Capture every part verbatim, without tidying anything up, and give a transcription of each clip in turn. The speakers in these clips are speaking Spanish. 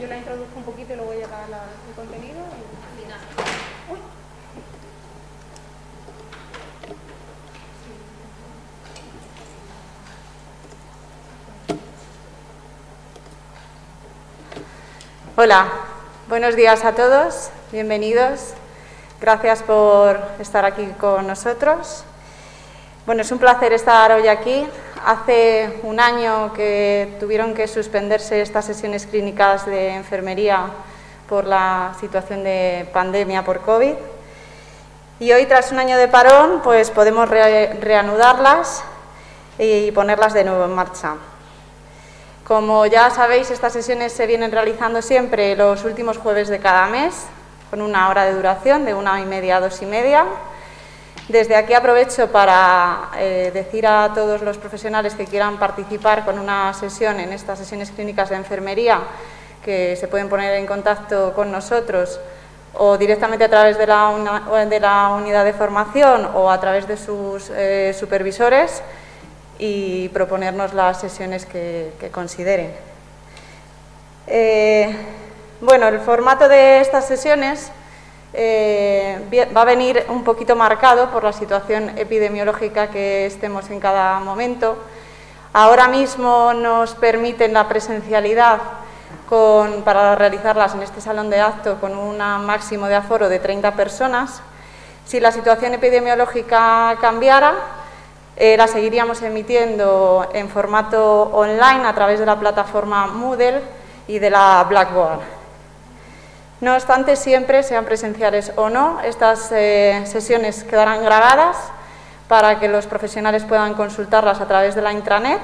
Yo la introduzco un poquito y luego ya acaba el contenido. Y... Uy. Hola, buenos días a todos, bienvenidos. Gracias por estar aquí con nosotros. Bueno, es un placer estar hoy aquí. Hace un año que tuvieron que suspenderse estas sesiones clínicas de enfermería por la situación de pandemia por COVID. Y hoy, tras un año de parón, pues podemos re- reanudarlas y ponerlas de nuevo en marcha. Como ya sabéis, estas sesiones se vienen realizando siempre los últimos jueves de cada mes, con una hora de duración, de una y media a dos y media. Desde aquí aprovecho para eh, decir a todos los profesionales que quieran participar con una sesión en estas sesiones clínicas de enfermería, que se pueden poner en contacto con nosotros o directamente a través de la, una, de la unidad de formación o a través de sus eh, supervisores y proponernos las sesiones que, que consideren. Eh, Bueno, el formato de estas sesiones eh, va a venir un poquito marcado por la situación epidemiológica que estemos en cada momento. Ahora mismo nos permiten la presencialidad con, para realizarlas en este salón de acto con un máximo de aforo de treinta personas. Si la situación epidemiológica cambiara, eh, la seguiríamos emitiendo en formato online a través de la plataforma Moodle y de la Blackboard. No obstante, siempre, sean presenciales o no, estas eh, sesiones quedarán grabadas para que los profesionales puedan consultarlas a través de la intranet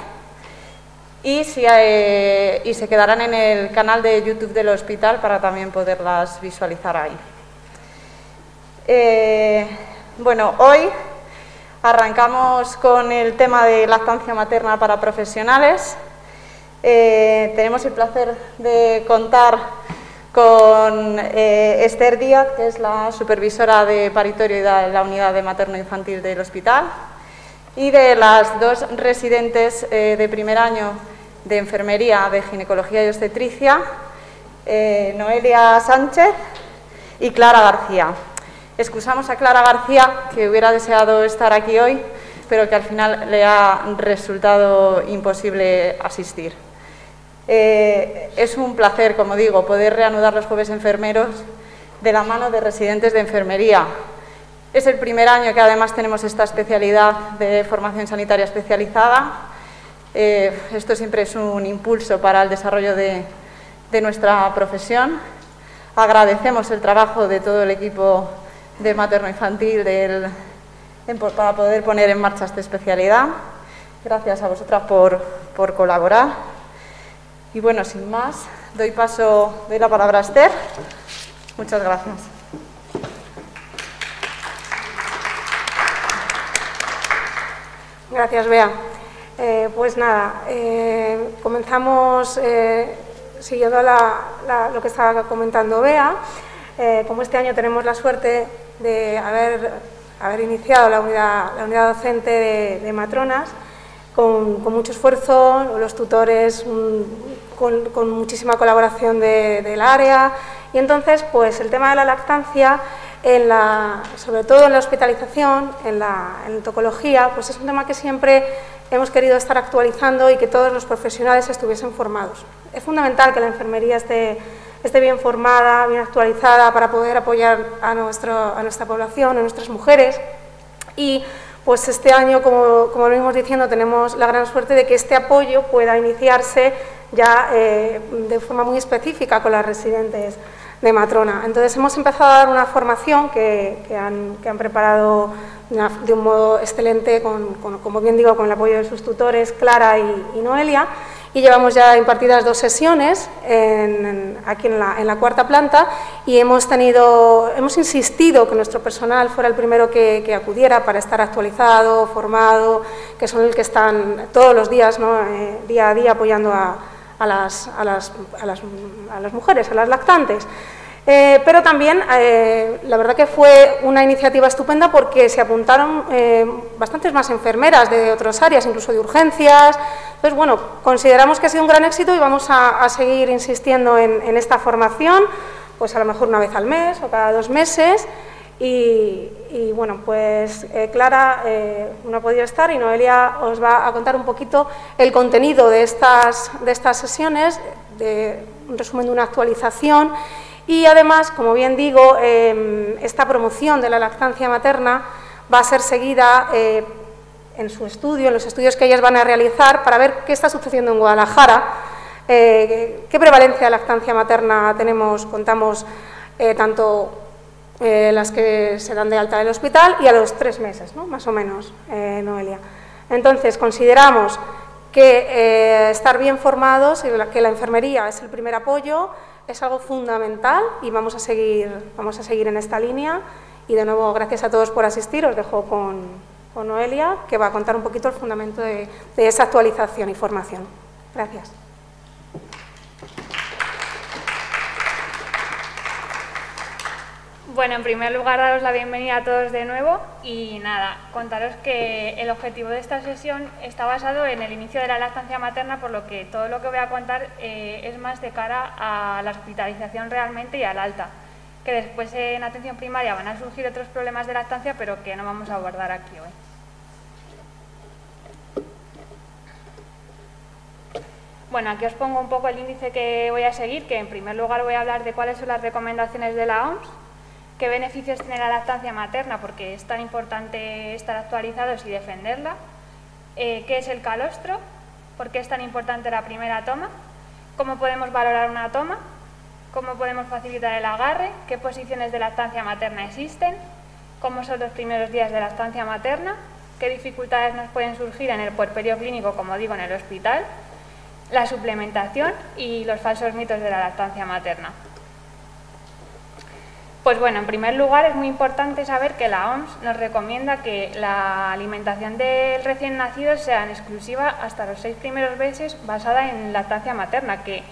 y, si, eh, y se quedarán en el canal de YouTube del hospital para también poderlas visualizar ahí. Eh, bueno, hoy arrancamos con el tema de lactancia materna para profesionales. Eh, tenemos el placer de contar con eh, Esther Díaz, que es la supervisora de Paritorio y de la unidad de Materno-Infantil del hospital, y de las dos residentes eh, de primer año de Enfermería de Ginecología y Obstetricia, eh, Noelia Sánchez y Clara García. Excusamos a Clara García, que hubiera deseado estar aquí hoy, pero que al final le ha resultado imposible asistir. Eh, es un placer, como digo, poder reanudar los Jueves Enfermeros de la mano de residentes de enfermería. Es el primer año que además tenemos esta especialidad de formación sanitaria especializada. Eh, esto siempre es un impulso para el desarrollo de, de nuestra profesión. Agradecemos el trabajo de todo el equipo de materno-infantil del, en, para poder poner en marcha esta especialidad. Gracias a vosotras por, por colaborar. Y bueno, sin más, doy paso, doy la palabra a Esther. Muchas gracias. Gracias, Bea. Eh, pues nada, eh, comenzamos eh, siguiendo la, la, lo que estaba comentando Bea. Eh, como este año tenemos la suerte de haber, haber iniciado la unidad, la unidad docente de, de matronas, Con, con mucho esfuerzo, los tutores un, con, con muchísima colaboración de, del área, y entonces pues el tema de la lactancia, en la, sobre todo en la hospitalización, en la, en tocología, pues es un tema que siempre hemos querido estar actualizando y que todos los profesionales estuviesen formados. Es fundamental que la enfermería esté, esté bien formada, bien actualizada para poder apoyar a, nuestro, a nuestra población, a nuestras mujeres, y pues este año, como, como venimos diciendo, tenemos la gran suerte de que este apoyo pueda iniciarse ya eh, de forma muy específica con las residentes de Matrona. Entonces, hemos empezado a dar una formación que, que, han, que han preparado una, de un modo excelente, con, con, como bien digo, con el apoyo de sus tutores, Clara y, y Noelia, y llevamos ya impartidas dos sesiones en, en, aquí en la, en la cuarta planta, y hemos tenido, hemos insistido que nuestro personal fuera el primero que, que acudiera para estar actualizado, formado, que son el que están todos los días, ¿no? eh, día a día apoyando a, a, las, a, las, a, las, a las mujeres, a las lactantes. Eh, pero también, eh, la verdad que fue una iniciativa estupenda porque se apuntaron eh, bastantes más enfermeras de otras áreas, incluso de urgencias, Entonces, bueno, consideramos que ha sido un gran éxito y vamos a, a seguir insistiendo en, en esta formación, pues a lo mejor una vez al mes o cada dos meses. Y, y bueno, pues eh, Clara eh, no ha podido estar y Noelia os va a contar un poquito el contenido de estas, de estas sesiones, de un resumen de una actualización. Y además, como bien digo, eh, esta promoción de la lactancia materna va a ser seguida eh, en su estudio, en los estudios que ellas van a realizar para ver qué está sucediendo en Guadalajara, eh, qué prevalencia de lactancia materna tenemos, contamos eh, tanto... Eh, las que se dan de alta del hospital y a los tres meses, ¿no? Más o menos, eh, Noelia. Entonces, consideramos que eh, estar bien formados y que la enfermería es el primer apoyo es algo fundamental y vamos a seguir, vamos a seguir en esta línea. Y de nuevo, gracias a todos por asistir. Os dejo con, con Noelia, que va a contar un poquito el fundamento de, de esa actualización y formación. Gracias. Bueno, en primer lugar, daros la bienvenida a todos de nuevo y nada, contaros que el objetivo de esta sesión está basado en el inicio de la lactancia materna, por lo que todo lo que voy a contar eh, es más de cara a la hospitalización realmente y al alta, que después en atención primaria van a surgir otros problemas de lactancia, pero que no vamos a abordar aquí hoy. Bueno, aquí os pongo un poco el índice que voy a seguir, que en primer lugar voy a hablar de cuáles son las recomendaciones de la O M S, qué beneficios tiene la lactancia materna, porque es tan importante estar actualizados y defenderla, eh, qué es el calostro, por qué es tan importante la primera toma, cómo podemos valorar una toma, cómo podemos facilitar el agarre, qué posiciones de lactancia materna existen, cómo son los primeros días de lactancia materna, qué dificultades nos pueden surgir en el puerperio clínico, como digo, en el hospital, la suplementación y los falsos mitos de la lactancia materna. Pues bueno, en primer lugar es muy importante saber que la O M S nos recomienda que la alimentación del recién nacido sea en exclusiva hasta los seis primeros meses basada en lactancia materna, que,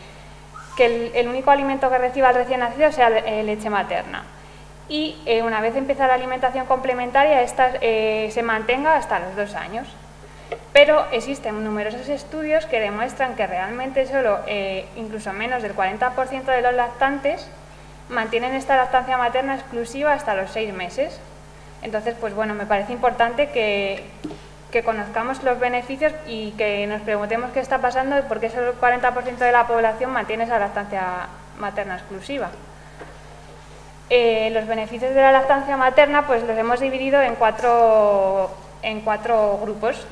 que el, el único alimento que reciba el recién nacido sea eh, leche materna. Y eh, una vez empieza la alimentación complementaria, esta eh, se mantenga hasta los dos años. Pero existen numerosos estudios que demuestran que realmente solo, eh, incluso menos del cuarenta por ciento de los lactantes, mantienen esta lactancia materna exclusiva hasta los seis meses. Entonces, pues bueno, me parece importante que, que conozcamos los beneficios y que nos preguntemos qué está pasando y por qué solo el cuarenta por ciento de la población mantiene esa lactancia materna exclusiva. Eh, los beneficios de la lactancia materna, pues los hemos dividido en cuatro, en cuatro grupos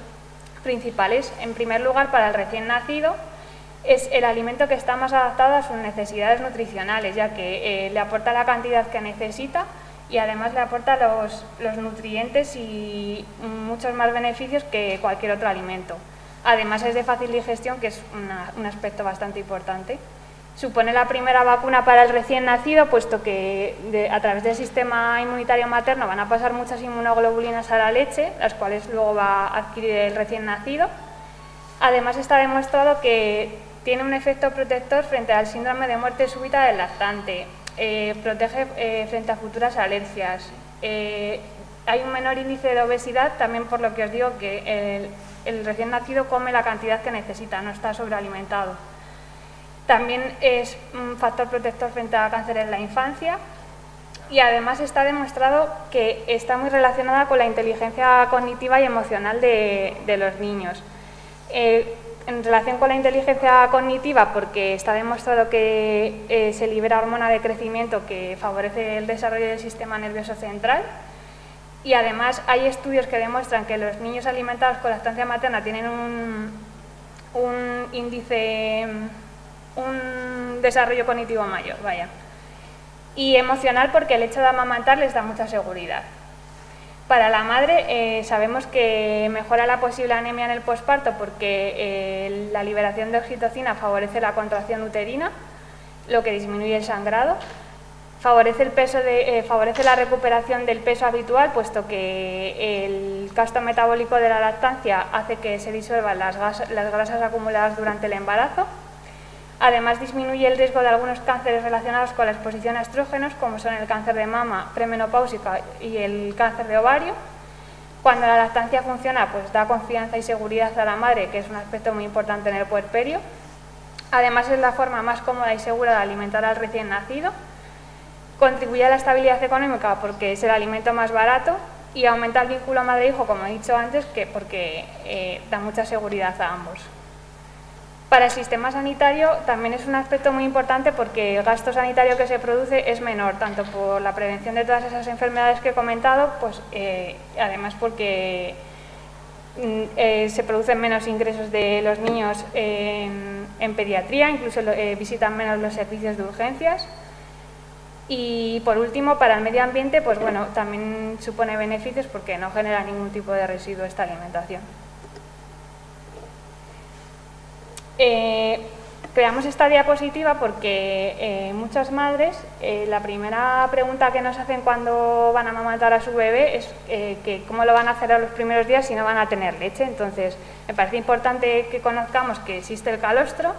principales. En primer lugar, para el recién nacido, es el alimento que está más adaptado a sus necesidades nutricionales, ya que eh, le aporta la cantidad que necesita y además le aporta los, los nutrientes y muchos más beneficios que cualquier otro alimento. Además es de fácil digestión, que es una, un aspecto bastante importante. Supone la primera vacuna para el recién nacido, puesto que de, a través del sistema inmunitario materno van a pasar muchas inmunoglobulinas a la leche, las cuales luego va a adquirir el recién nacido. Además está demostrado que tiene un efecto protector frente al síndrome de muerte súbita del lactante, eh, protege eh, frente a futuras alergias. Eh, hay un menor índice de obesidad, también por lo que os digo que el, el recién nacido come la cantidad que necesita, no está sobrealimentado. También es un factor protector frente a cáncer en la infancia y además está demostrado que está muy relacionada con la inteligencia cognitiva y emocional de, de los niños. Eh, En relación con la inteligencia cognitiva, porque está demostrado que eh, se libera hormona de crecimiento que favorece el desarrollo del sistema nervioso central y además hay estudios que demuestran que los niños alimentados con lactancia materna tienen un, un índice, un desarrollo cognitivo mayor, vaya. Y emocional porque el hecho de amamantar les da mucha seguridad. Para la madre eh, sabemos que mejora la posible anemia en el posparto porque eh, la liberación de oxitocina favorece la contracción uterina, lo que disminuye el sangrado, favorece, el peso de, eh, favorece la recuperación del peso habitual, puesto que el gasto metabólico de la lactancia hace que se disuelvan las, gas, las grasas acumuladas durante el embarazo. Además, disminuye el riesgo de algunos cánceres relacionados con la exposición a estrógenos, como son el cáncer de mama premenopáusica y el cáncer de ovario. Cuando la lactancia funciona, pues da confianza y seguridad a la madre, que es un aspecto muy importante en el puerperio. Además, es la forma más cómoda y segura de alimentar al recién nacido. Contribuye a la estabilidad económica porque es el alimento más barato y aumenta el vínculo madre-hijo, como he dicho antes, que porque eh, da mucha seguridad a ambos. Para el sistema sanitario también es un aspecto muy importante porque el gasto sanitario que se produce es menor, tanto por la prevención de todas esas enfermedades que he comentado, pues eh, además porque eh, se producen menos ingresos de los niños en, en pediatría, incluso eh, visitan menos los servicios de urgencias. Y por último, para el medio ambiente, pues bueno, también supone beneficios porque no genera ningún tipo de residuo esta alimentación. Eh, creamos esta diapositiva porque eh, muchas madres, eh, la primera pregunta que nos hacen cuando van a amamantar a su bebé es eh, que cómo lo van a hacer a los primeros días si no van a tener leche. Entonces, me parece importante que conozcamos que existe el calostro,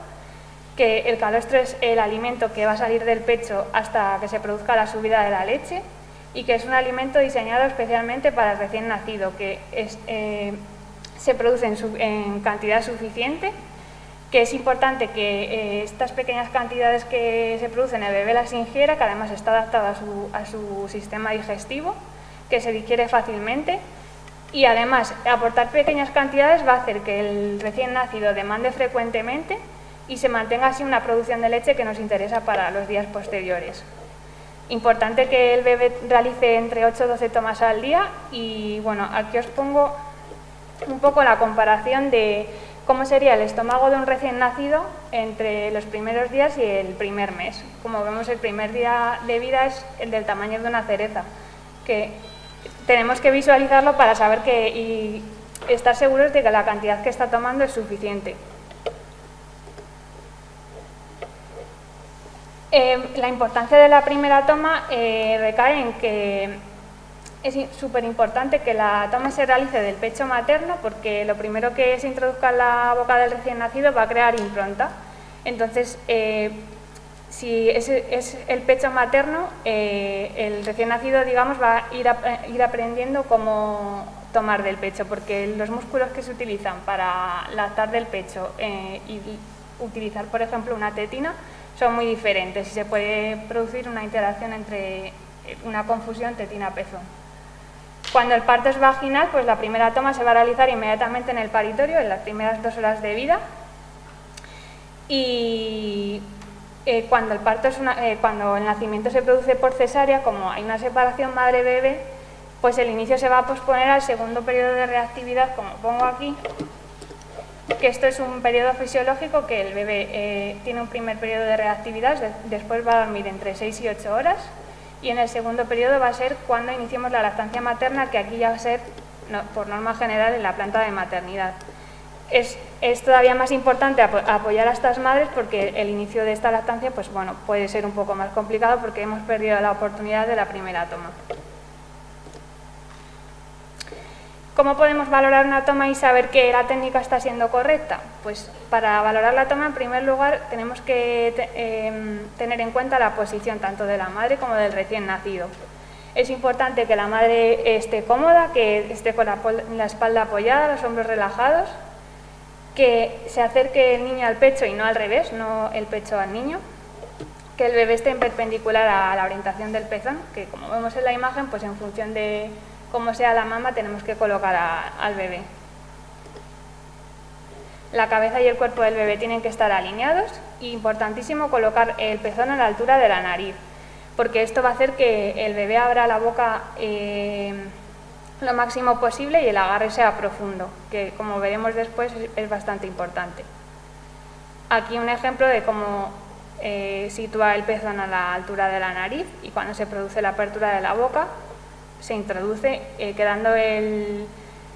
que el calostro es el alimento que va a salir del pecho hasta que se produzca la subida de la leche y que es un alimento diseñado especialmente para el recién nacido, que es, eh, se produce en, su, en cantidad suficiente, que es importante que eh, estas pequeñas cantidades que se producen el bebé las ingiera, que además está adaptado a su, a su sistema digestivo, que se digiere fácilmente. Y además, aportar pequeñas cantidades va a hacer que el recién nacido demande frecuentemente y se mantenga así una producción de leche que nos interesa para los días posteriores. Importante que el bebé realice entre ocho y doce tomas al día y, bueno, aquí os pongo un poco la comparación de cómo sería el estómago de un recién nacido entre los primeros días y el primer mes. Como vemos, el primer día de vida es el del tamaño de una cereza, que tenemos que visualizarlo para saber que y estar seguros de que la cantidad que está tomando es suficiente. Eh, la importancia de la primera toma eh, recae en que es súper importante que la toma se realice del pecho materno porque lo primero que se introduzca en la boca del recién nacido va a crear impronta. Entonces, eh, si es, es el pecho materno, eh, el recién nacido, digamos, va a ir, a, ir aprendiendo cómo tomar del pecho, porque los músculos que se utilizan para lactar del pecho eh, y utilizar, por ejemplo, una tetina, son muy diferentes y se puede producir una interacción entre una confusión tetina-pezón. Cuando el parto es vaginal, pues la primera toma se va a realizar inmediatamente en el paritorio, en las primeras dos horas de vida. Y eh, cuando, el parto es una, eh, cuando el nacimiento se produce por cesárea, como hay una separación madre-bebé, pues el inicio se va a posponer al segundo periodo de reactividad, como pongo aquí, que esto es un periodo fisiológico que el bebé eh, tiene un primer periodo de reactividad, de, después va a dormir entre seis y ocho horas y en el segundo periodo va a ser cuando iniciemos la lactancia materna, que aquí ya va a ser, no, por norma general, en la planta de maternidad. Es, es todavía más importante ap apoyar a estas madres porque el inicio de esta lactancia pues, bueno, puede ser un poco más complicado porque hemos perdido la oportunidad de la primera toma. ¿Cómo podemos valorar una toma y saber que la técnica está siendo correcta? Pues para valorar la toma, en primer lugar, tenemos que te, eh, tener en cuenta la posición tanto de la madre como del recién nacido. Es importante que la madre esté cómoda, que esté con la, la espalda apoyada, los hombros relajados, que se acerque el niño al pecho y no al revés, no el pecho al niño, que el bebé esté en perpendicular a la orientación del pezón, que como vemos en la imagen, pues en función de como sea la mama, tenemos que colocar a, al bebé. La cabeza y el cuerpo del bebé tienen que estar alineados y, importantísimo, colocar el pezón a la altura de la nariz, porque esto va a hacer que el bebé abra la boca eh, lo máximo posible y el agarre sea profundo, que, como veremos después, es bastante importante. Aquí un ejemplo de cómo eh, sitúa el pezón a la altura de la nariz y cuando se produce la apertura de la boca, se introduce eh, quedando el,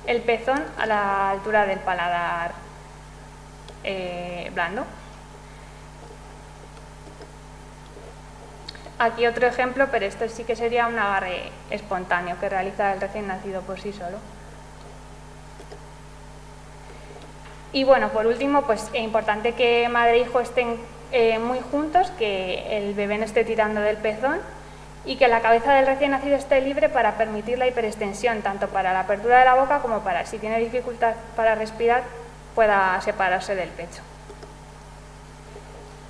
el pezón a la altura del paladar eh, blando. Aquí otro ejemplo, pero esto sí que sería un agarre espontáneo que realiza el recién nacido por sí solo. Y bueno, por último, pues es importante que madre e hijo estén eh, muy juntos, que el bebé no esté tirando del pezón y que la cabeza del recién nacido esté libre para permitir la hiperextensión, tanto para la apertura de la boca como para, si tiene dificultad para respirar, pueda separarse del pecho.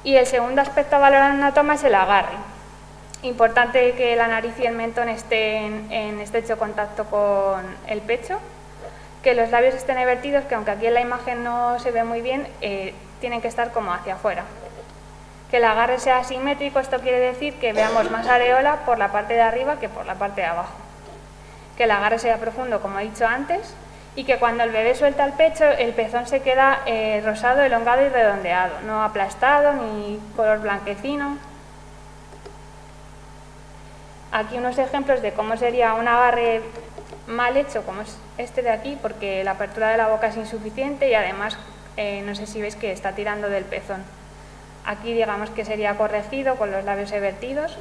Y el segundo aspecto a valorar en una toma es el agarre. Importante que la nariz y el mentón estén en estrecho contacto con el pecho, que los labios estén invertidos, que aunque aquí en la imagen no se ve muy bien, eh, tienen que estar como hacia afuera. Que el agarre sea asimétrico, esto quiere decir que veamos más areola por la parte de arriba que por la parte de abajo. Que el agarre sea profundo, como he dicho antes, y que cuando el bebé suelta el pecho, el pezón se queda eh, rosado, elongado y redondeado, no aplastado ni color blanquecino. Aquí unos ejemplos de cómo sería un agarre mal hecho, como es este de aquí, porque la apertura de la boca es insuficiente y además, eh, no sé si veis que está tirando del pezón. Aquí digamos que sería corregido con los labios evertidos,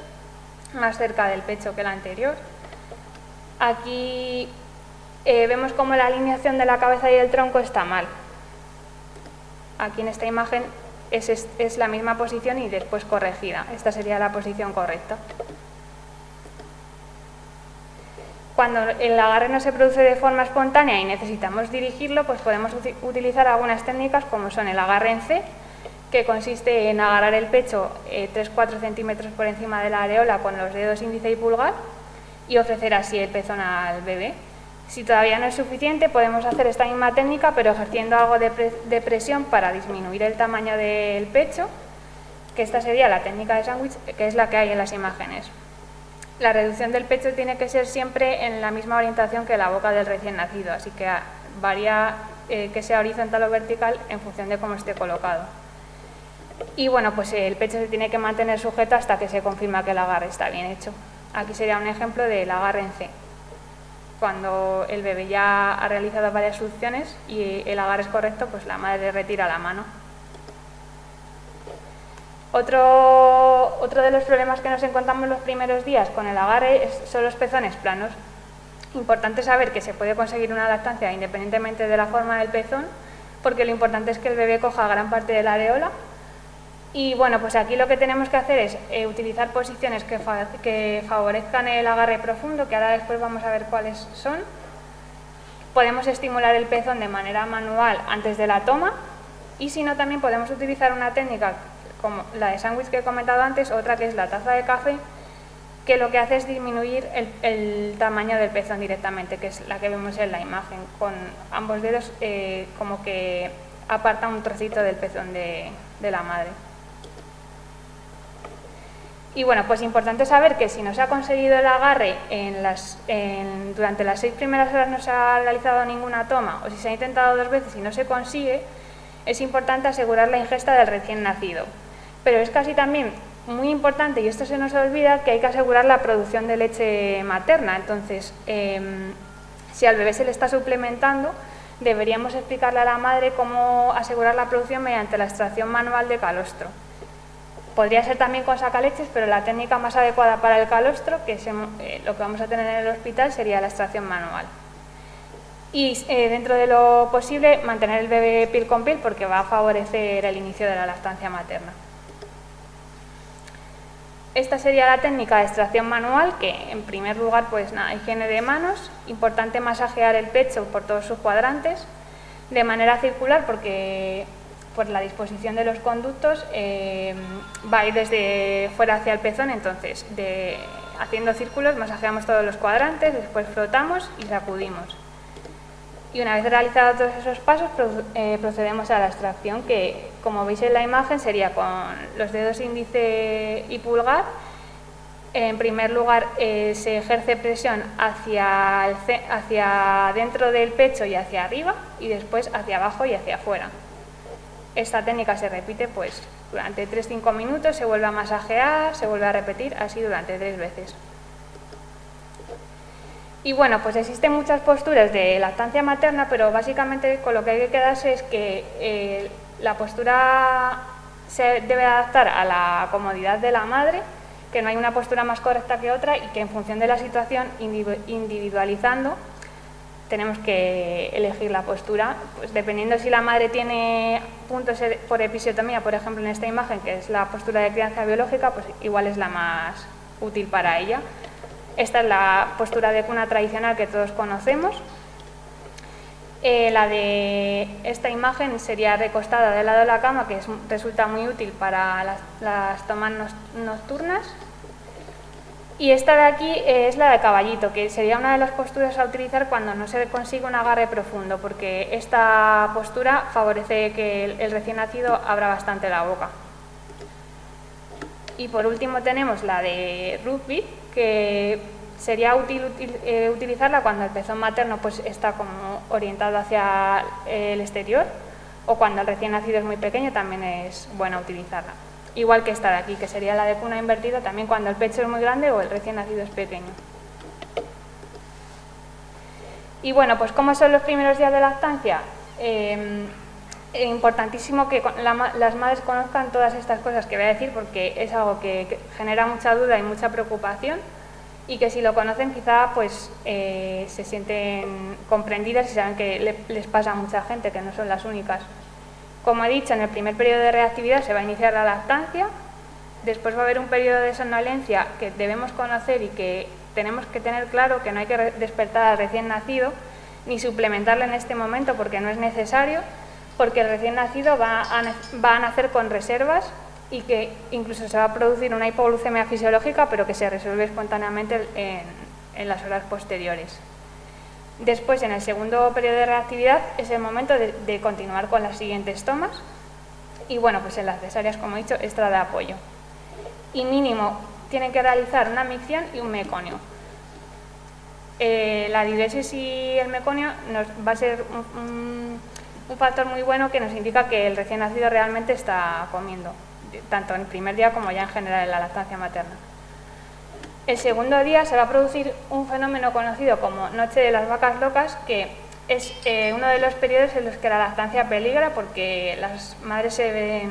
más cerca del pecho que el anterior. Aquí eh, vemos cómo la alineación de la cabeza y el tronco está mal. Aquí en esta imagen es, es, es la misma posición y después corregida. Esta sería la posición correcta. Cuando el agarre no se produce de forma espontánea y necesitamos dirigirlo, pues podemos utilizar algunas técnicas como son el agarre en C, que consiste en agarrar el pecho eh, tres a cuatro centímetros por encima de la areola con los dedos índice y pulgar y ofrecer así el pezón al bebé. Si todavía no es suficiente, podemos hacer esta misma técnica, pero ejerciendo algo de, pre de presión para disminuir el tamaño del pecho, que esta sería la técnica de sándwich, que es la que hay en las imágenes. La reducción del pecho tiene que ser siempre en la misma orientación que la boca del recién nacido, así que varía eh, que sea horizontal o vertical en función de cómo esté colocado. Y bueno, pues el pecho se tiene que mantener sujeto hasta que se confirma que el agarre está bien hecho. Aquí sería un ejemplo del agarre en C, cuando el bebé ya ha realizado varias succiones y el agarre es correcto, pues la madre retira la mano. Otro, otro de los problemas que nos encontramos los primeros días con el agarre es, son los pezones planos. Importante saber que se puede conseguir una lactancia independientemente de la forma del pezón, porque lo importante es que el bebé coja gran parte de la areola. Y bueno, pues aquí lo que tenemos que hacer es eh, utilizar posiciones que, fa, que favorezcan el agarre profundo, que ahora después vamos a ver cuáles son. Podemos estimular el pezón de manera manual antes de la toma y si no también podemos utilizar una técnica como la de sándwich que he comentado antes, otra que es la taza de café, que lo que hace es disminuir el, el tamaño del pezón directamente, que es la que vemos en la imagen, con ambos dedos eh, como que aparta un trocito del pezón de, de la madre. Y bueno, pues importante saber que si no se ha conseguido el agarre en las, en, durante las seis primeras horas no se ha realizado ninguna toma, o si se ha intentado dos veces y no se consigue, es importante asegurar la ingesta del recién nacido. Pero es casi también muy importante, y esto se nos olvida, que hay que asegurar la producción de leche materna. Entonces, eh, si al bebé se le está suplementando, deberíamos explicarle a la madre cómo asegurar la producción mediante la extracción manual de calostro. Podría ser también con sacaleches, pero la técnica más adecuada para el calostro, que es eh, lo que vamos a tener en el hospital, sería la extracción manual. Y eh, dentro de lo posible, mantener el bebé piel con piel, porque va a favorecer el inicio de la lactancia materna. Esta sería la técnica de extracción manual, que en primer lugar, pues nada, higiene de manos, importante masajear el pecho por todos sus cuadrantes, de manera circular, porque por la disposición de los conductos eh, va a ir desde fuera hacia el pezón, entonces de, haciendo círculos masajeamos todos los cuadrantes, después frotamos y sacudimos. Y una vez realizados todos esos pasos, procedemos a la extracción, que como veis en la imagen sería con los dedos índice y pulgar. En primer lugar, eh, se ejerce presión hacia, el, hacia dentro del pecho y hacia arriba, y después hacia abajo y hacia afuera. Esta técnica se repite pues durante tres a cinco minutos, se vuelve a masajear, se vuelve a repetir, así durante tres veces. Y bueno, pues existen muchas posturas de lactancia materna, pero básicamente con lo que hay que quedarse es que eh, la postura se debe adaptar a la comodidad de la madre, que no hay una postura más correcta que otra y que en función de la situación, individualizando, tenemos que elegir la postura. Pues dependiendo si la madre tiene puntos por episiotomía, por ejemplo en esta imagen, que es la postura de crianza biológica, pues igual es la más útil para ella. Esta es la postura de cuna tradicional que todos conocemos. Eh, la de esta imagen sería recostada del lado de la cama, que es, resulta muy útil para las, las tomas nocturnas. Y esta de aquí eh, es la de caballito, que sería una de las posturas a utilizar cuando no se consigue un agarre profundo, porque esta postura favorece que el, el recién nacido abra bastante la boca. Y por último tenemos la de rugby, que sería útil, útil eh, utilizarla cuando el pezón materno pues, está como orientado hacia el exterior, o cuando el recién nacido es muy pequeño también es buena utilizarla. Igual que esta de aquí, que sería la de cuna invertida, también cuando el pecho es muy grande o el recién nacido es pequeño. Y bueno, pues ¿cómo son los primeros días de lactancia? Eh, Es importantísimo que las madres conozcan todas estas cosas que voy a decir, porque es algo que genera mucha duda y mucha preocupación, y que si lo conocen quizá pues, eh, se sienten comprendidas y saben que les pasa a mucha gente, que no son las únicas. Como he dicho, en el primer periodo de reactividad se va a iniciar la lactancia, después va a haber un periodo de somnolencia que debemos conocer y que tenemos que tener claro que no hay que despertar al recién nacido ni suplementarlo en este momento porque no es necesario, porque el recién nacido va a, va a nacer con reservas y que incluso se va a producir una hipoglucemia fisiológica, pero que se resuelve espontáneamente en, en las horas posteriores. Después, en el segundo periodo de reactividad, es el momento de, de continuar con las siguientes tomas y, bueno, pues en las cesáreas, como he dicho, extra de apoyo. Y mínimo, tienen que realizar una micción y un meconio. Eh, la diuresis y el meconio nos va a ser un, un Un factor muy bueno que nos indica que el recién nacido realmente está comiendo, tanto en el primer día como ya en general en la lactancia materna. El segundo día se va a producir un fenómeno conocido como noche de las vacas locas, que es eh, uno de los periodos en los que la lactancia peligra porque las madres se ven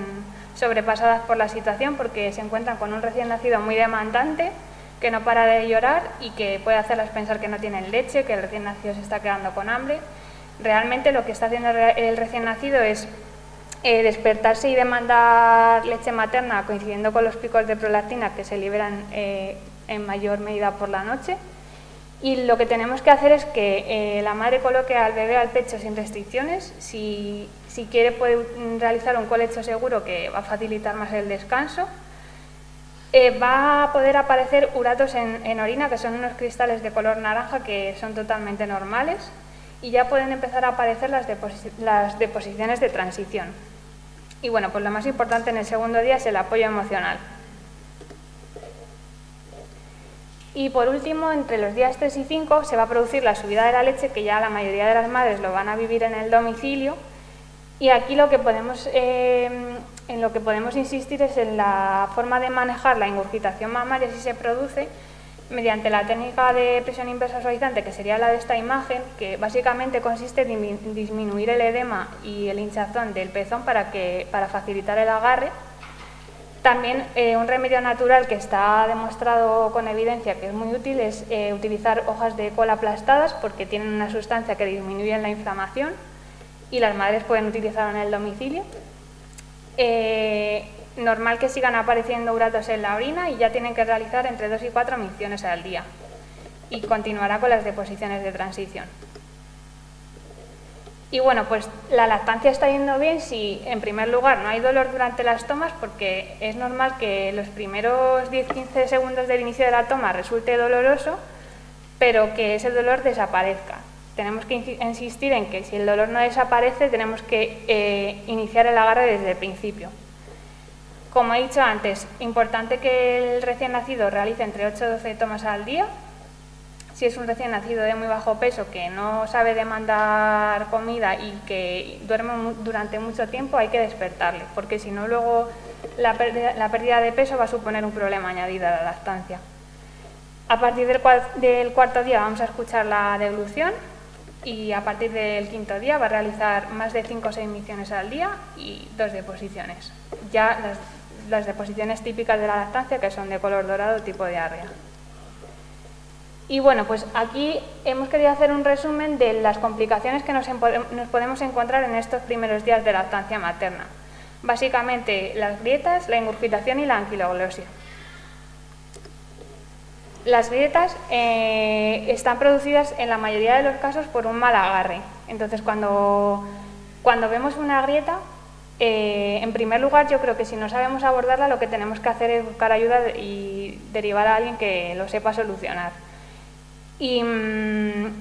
sobrepasadas por la situación, porque se encuentran con un recién nacido muy demandante, que no para de llorar y que puede hacerlas pensar que no tienen leche, que el recién nacido se está quedando con hambre. Realmente lo que está haciendo el recién nacido es eh, despertarse y demandar leche materna, coincidiendo con los picos de prolactina que se liberan eh, en mayor medida por la noche. Y lo que tenemos que hacer es que eh, la madre coloque al bebé al pecho sin restricciones. Si, si quiere puede realizar un colecho seguro que va a facilitar más el descanso. Eh, va a poder aparecer uratos en, en orina, que son unos cristales de color naranja que son totalmente normales. Y ya pueden empezar a aparecer las, deposi- las deposiciones de transición. Y bueno, pues lo más importante en el segundo día es el apoyo emocional. Y por último, entre los días tres y cinco se va a producir la subida de la leche, que ya la mayoría de las madres lo van a vivir en el domicilio. Y aquí lo que podemos, eh, en lo que podemos insistir es en la forma de manejar la ingurgitación mamaria si se produce, mediante la técnica de presión inversa suavizante, que sería la de esta imagen, que básicamente consiste en disminuir el edema y el hinchazón del pezón para, que, para facilitar el agarre. También eh, un remedio natural que está demostrado con evidencia que es muy útil es eh, utilizar hojas de cola aplastadas, porque tienen una sustancia que disminuye la inflamación y las madres pueden utilizarlo en el domicilio. Eh, Normal que sigan apareciendo uratos en la orina y ya tienen que realizar entre dos y cuatro micciones al día. Y continuará con las deposiciones de transición. Y bueno, pues la lactancia está yendo bien si, en primer lugar, no hay dolor durante las tomas, porque es normal que los primeros diez a quince segundos del inicio de la toma resulte doloroso, pero que ese dolor desaparezca. Tenemos que insistir en que si el dolor no desaparece, tenemos que eh, iniciar el agarre desde el principio. Como he dicho antes, importante que el recién nacido realice entre ocho y doce tomas al día. Si es un recién nacido de muy bajo peso, que no sabe demandar comida y que duerme durante mucho tiempo, hay que despertarle, porque si no luego la pérdida de peso va a suponer un problema añadido a la lactancia. A partir del cuarto día vamos a escuchar la deglución y a partir del quinto día va a realizar más de cinco o seis micciones al día y dos deposiciones. Ya las las deposiciones típicas de la lactancia, que son de color dorado tipo diarrea. Y bueno, pues aquí hemos querido hacer un resumen de las complicaciones que nos, nos podemos encontrar en estos primeros días de lactancia materna. Básicamente las grietas, la ingurgitación y la anquiloglosia. Las grietas eh, están producidas en la mayoría de los casos por un mal agarre. Entonces, cuando, cuando vemos una grieta, eh, en primer lugar, yo creo que si no sabemos abordarla, lo que tenemos que hacer es buscar ayuda y derivar a alguien que lo sepa solucionar. Y mmm,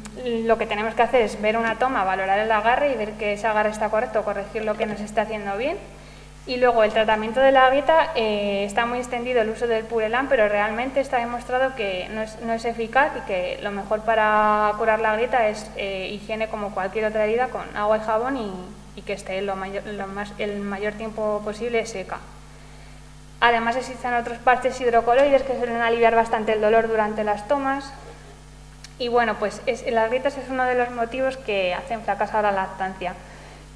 lo que tenemos que hacer es ver una toma, valorar el agarre y ver que ese agarre está correcto, corregir lo que nos está haciendo bien. Y luego el tratamiento de la grieta, eh, está muy extendido el uso del purelán, pero realmente está demostrado que no es, no es eficaz y que lo mejor para curar la grieta es eh, higiene como cualquier otra herida con agua y jabón y, y que esté lo mayor, lo más, el mayor tiempo posible seca. Además existen otros parches hidrocoloides que suelen aliviar bastante el dolor durante las tomas. Y bueno, pues es, las grietas es uno de los motivos que hacen fracasar a la lactancia.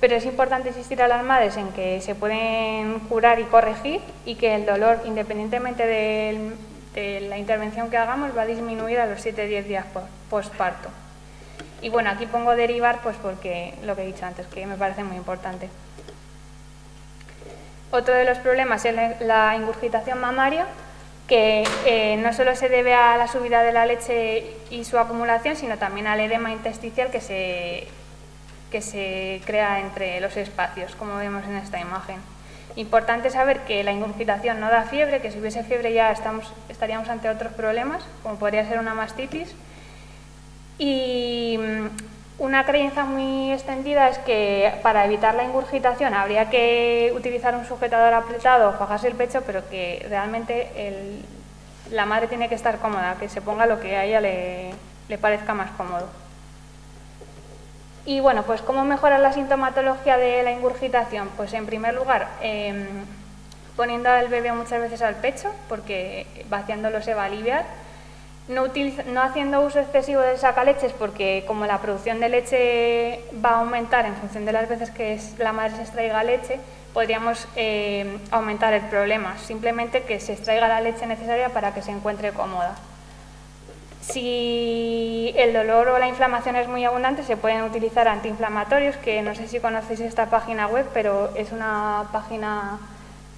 Pero es importante insistir a las madres en que se pueden curar y corregir y que el dolor, independientemente de, de la intervención que hagamos, va a disminuir a los siete a diez días postparto. Y bueno, aquí pongo derivar pues porque lo que he dicho antes, que me parece muy importante. Otro de los problemas es la, la ingurgitación mamaria, que eh, no solo se debe a la subida de la leche y su acumulación, sino también al edema intersticial que se... que se crea entre los espacios, como vemos en esta imagen. Importante saber que la ingurgitación no da fiebre, que si hubiese fiebre ya estamos, estaríamos ante otros problemas, como podría ser una mastitis. Y una creencia muy extendida es que para evitar la ingurgitación habría que utilizar un sujetador apretado o fajarse el pecho, pero que realmente el, la madre tiene que estar cómoda, que se ponga lo que a ella le, le parezca más cómodo. Y bueno, pues ¿cómo mejorar la sintomatología de la ingurgitación? Pues en primer lugar, eh, poniendo al bebé muchas veces al pecho, porque vaciándolo se va a aliviar. No, utiliza, no haciendo uso excesivo del sacaleches, porque como la producción de leche va a aumentar en función de las veces que es, la madre se extraiga leche, podríamos eh, aumentar el problema. Simplemente que se extraiga la leche necesaria para que se encuentre cómoda. Si el dolor o la inflamación es muy abundante, se pueden utilizar antiinflamatorios, que no sé si conocéis esta página web, pero es una página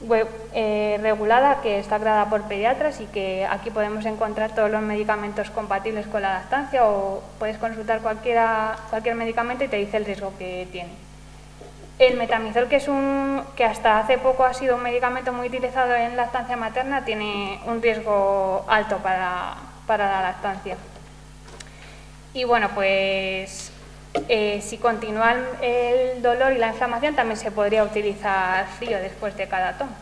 web eh, regulada que está creada por pediatras y que aquí podemos encontrar todos los medicamentos compatibles con la lactancia o puedes consultar cualquiera, cualquier medicamento y te dice el riesgo que tiene. El metamizol, que, es un, que hasta hace poco ha sido un medicamento muy utilizado en lactancia materna, tiene un riesgo alto para... para la lactancia. Y bueno, pues eh, si continúan el dolor y la inflamación, también se podría utilizar frío después de cada toma.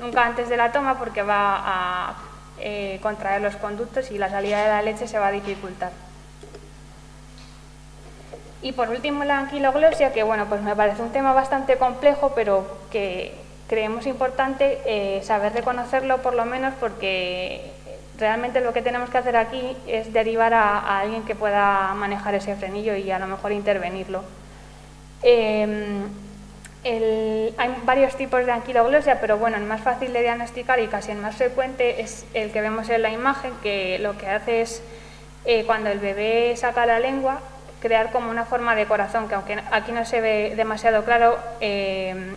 Nunca antes de la toma, porque va a eh, contraer los conductos y la salida de la leche se va a dificultar. Y por último, la anquiloglosia, que bueno, pues me parece un tema bastante complejo, pero que creemos importante eh, saber reconocerlo, por lo menos, porque realmente lo que tenemos que hacer aquí es derivar a, a alguien que pueda manejar ese frenillo y a lo mejor intervenirlo. Eh, el, hay varios tipos de anquiloglosia, pero bueno, el más fácil de diagnosticar y casi el más frecuente es el que vemos en la imagen, que lo que hace es, eh, cuando el bebé saca la lengua, crear como una forma de corazón, que aunque aquí no se ve demasiado claro, eh,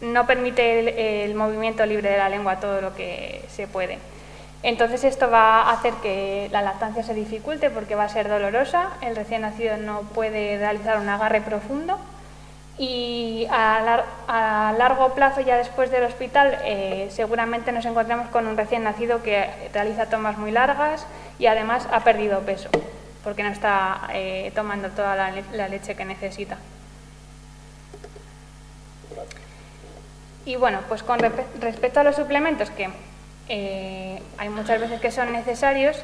no permite el, el movimiento libre de la lengua todo lo que se puede. Entonces esto va a hacer que la lactancia se dificulte porque va a ser dolorosa, el recién nacido no puede realizar un agarre profundo y a, lar a largo plazo, ya después del hospital, eh, seguramente nos encontramos con un recién nacido que realiza tomas muy largas y además ha perdido peso porque no está eh, tomando toda la, le la leche que necesita. Y bueno, pues con re respecto a los suplementos que... Eh, hay muchas veces que son necesarios,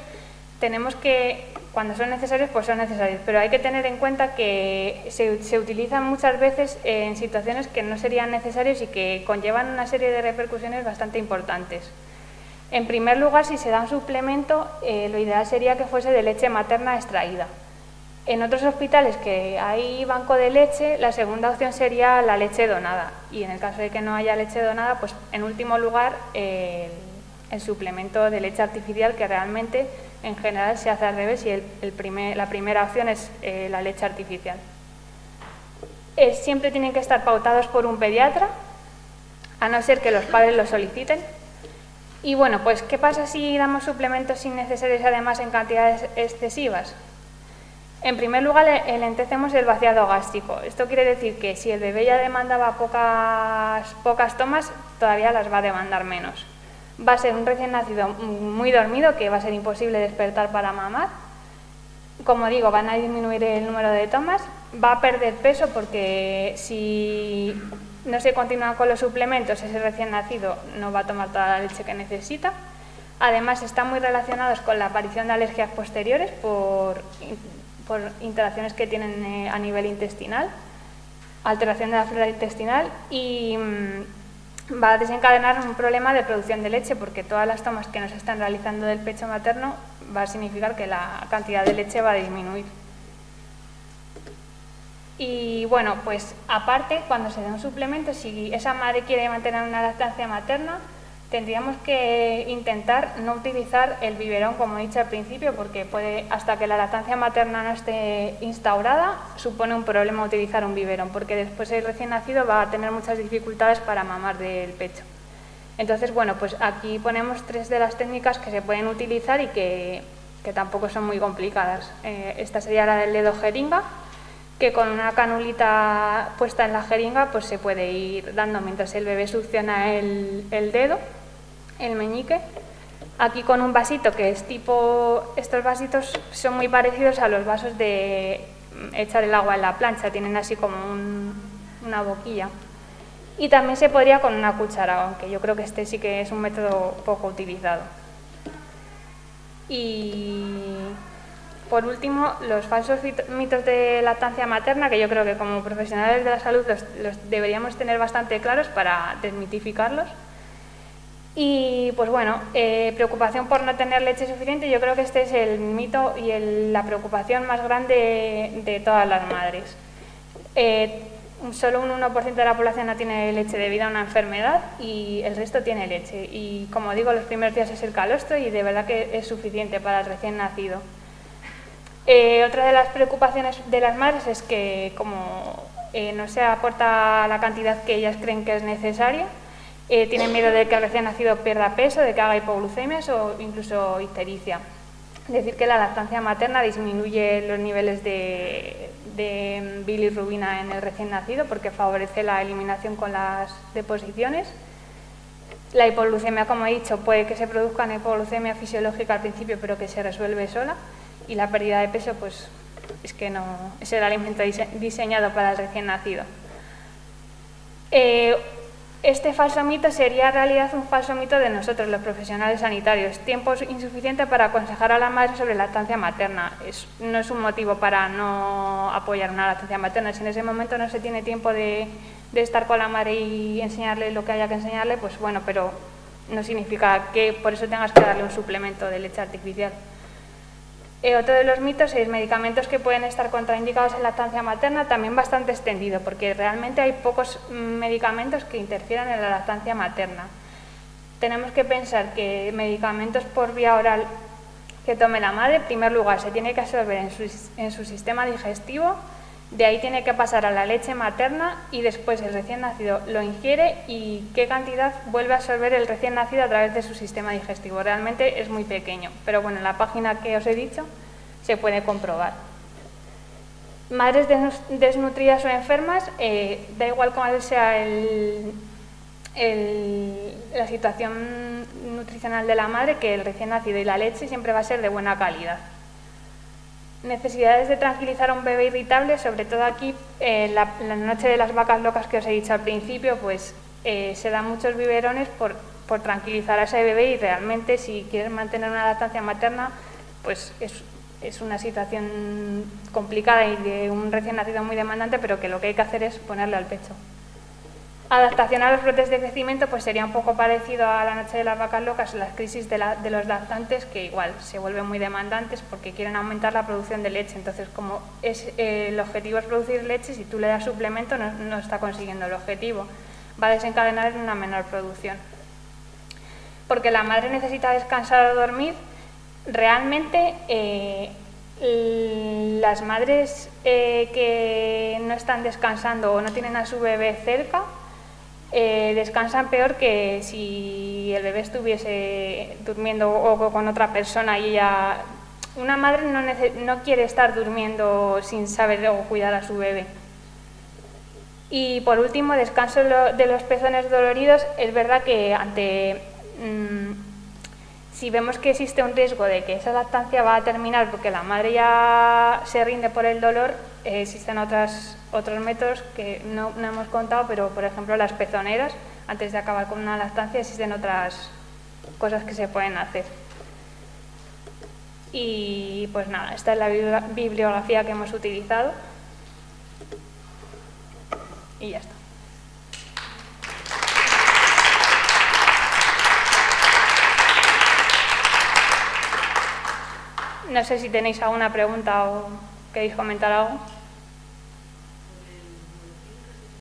tenemos que, cuando son necesarios, pues son necesarios, pero hay que tener en cuenta que se, se utilizan muchas veces en situaciones que no serían necesarios y que conllevan una serie de repercusiones bastante importantes. En primer lugar, si se da un suplemento, eh, lo ideal sería que fuese de leche materna extraída. En otros hospitales que hay banco de leche, la segunda opción sería la leche donada y en el caso de que no haya leche donada, pues en último lugar, eh, el suplemento de leche artificial, que realmente en general se hace al revés y el, el primer, la primera opción es eh, la leche artificial. Eh, siempre tienen que estar pautados por un pediatra, a no ser que los padres lo soliciten. Y bueno, pues ¿qué pasa si damos suplementos innecesarios además en cantidades excesivas? En primer lugar, enlentecemos el vaciado gástrico. Esto quiere decir que si el bebé ya demandaba pocas, pocas tomas, todavía las va a demandar menos. Va a ser un recién nacido muy dormido, que va a ser imposible despertar para mamar. Como digo, van a disminuir el número de tomas. Va a perder peso porque si no se continúa con los suplementos, ese recién nacido no va a tomar toda la leche que necesita. Además, están muy relacionados con la aparición de alergias posteriores por... por interacciones que tienen a nivel intestinal, alteración de la flora intestinal, y va a desencadenar un problema de producción de leche porque todas las tomas que nos están realizando del pecho materno va a significar que la cantidad de leche va a disminuir. Y bueno, pues aparte, cuando se da un suplemento, si esa madre quiere mantener una lactancia materna, tendríamos que intentar no utilizar el biberón, como he dicho al principio, porque puede, hasta que la lactancia materna no esté instaurada, supone un problema utilizar un biberón, porque después el recién nacido va a tener muchas dificultades para mamar del pecho. Entonces, bueno, pues aquí ponemos tres de las técnicas que se pueden utilizar y que, que tampoco son muy complicadas. Eh, esta sería la del dedo jeringa, que con una canulita puesta en la jeringa pues se puede ir dando mientras el bebé succiona el, el dedo, el meñique. Aquí con un vasito que es tipo, estos vasitos son muy parecidos a los vasos de echar el agua en la plancha, tienen así como un, una boquilla. Y también se podría con una cuchara, aunque yo creo que este sí que es un método poco utilizado. Y por último, los falsos mitos de lactancia materna, que yo creo que como profesionales de la salud los, los deberíamos tener bastante claros para desmitificarlos. Y pues bueno, eh, preocupación por no tener leche suficiente, yo creo que este es el mito y el, la preocupación más grande de, de todas las madres. Eh, solo un uno por ciento de la población no tiene leche debido a una enfermedad y el resto tiene leche. Y como digo, los primeros días es el calostro y de verdad que es suficiente para el recién nacido. Eh, otra de las preocupaciones de las madres es que como eh, no se aporta la cantidad que ellas creen que es necesaria, Eh, tienen miedo de que el recién nacido pierda peso, de que haga hipoglucemias o incluso ictericia. Es decir, que la lactancia materna disminuye los niveles de, de bilirrubina en el recién nacido porque favorece la eliminación con las deposiciones. La hipoglucemia, como he dicho, puede que se produzca una hipoglucemia fisiológica al principio, pero que se resuelve sola. Y la pérdida de peso, pues es que no es el alimento dise diseñado para el recién nacido. Eh, Este falso mito sería en realidad un falso mito de nosotros, los profesionales sanitarios. Tiempo insuficiente para aconsejar a la madre sobre lactancia materna. Es, no es un motivo para no apoyar una lactancia materna. Si en ese momento no se tiene tiempo de, de estar con la madre y enseñarle lo que haya que enseñarle, pues bueno, pero no significa que por eso tengas que darle un suplemento de leche artificial. Eh, otro de los mitos es medicamentos que pueden estar contraindicados en lactancia materna, también bastante extendido, porque realmente hay pocos medicamentos que interfieran en la lactancia materna. Tenemos que pensar que medicamentos por vía oral que tome la madre, en primer lugar, se tiene que absorber en su, en su sistema digestivo, de ahí tiene que pasar a la leche materna y después el recién nacido lo ingiere y qué cantidad vuelve a absorber el recién nacido a través de su sistema digestivo. Realmente es muy pequeño, pero bueno, en la página que os he dicho se puede comprobar. Madres desnutridas o enfermas, eh, da igual cuál sea el, el, la situación nutricional de la madre, que el recién nacido y la leche siempre va a ser de buena calidad. Necesidades de tranquilizar a un bebé irritable, sobre todo aquí, eh, la, la noche de las vacas locas que os he dicho al principio, pues eh, se dan muchos biberones por, por tranquilizar a ese bebé y realmente si quieres mantener una lactancia materna, pues es, es una situación complicada y de un recién nacido muy demandante, pero que lo que hay que hacer es ponerle al pecho. Adaptación a los brotes de crecimiento, pues sería un poco parecido a la noche de las vacas locas, las crisis de, la, de los lactantes, que igual se vuelven muy demandantes porque quieren aumentar la producción de leche. Entonces, como es, eh, el objetivo es producir leche, si tú le das suplemento no, no está consiguiendo el objetivo. Va a desencadenar una menor producción. Porque la madre necesita descansar o dormir, realmente eh, las madres eh, que no están descansando o no tienen a su bebé cerca, eh, descansan peor que si el bebé estuviese durmiendo o con otra persona y ella... Una madre no, no quiere estar durmiendo sin saber o cuidar a su bebé. Y por último, descanso de los pezones doloridos. Es verdad que ante... Mmm, si vemos que existe un riesgo de que esa lactancia va a terminar porque la madre ya se rinde por el dolor, eh, existen otras, otros métodos que no, no hemos contado, pero por ejemplo las pezoneras, antes de acabar con una lactancia existen otras cosas que se pueden hacer. Y pues nada, esta es la bibliografía que hemos utilizado. Y ya está. No sé si tenéis alguna pregunta o queréis comentar algo.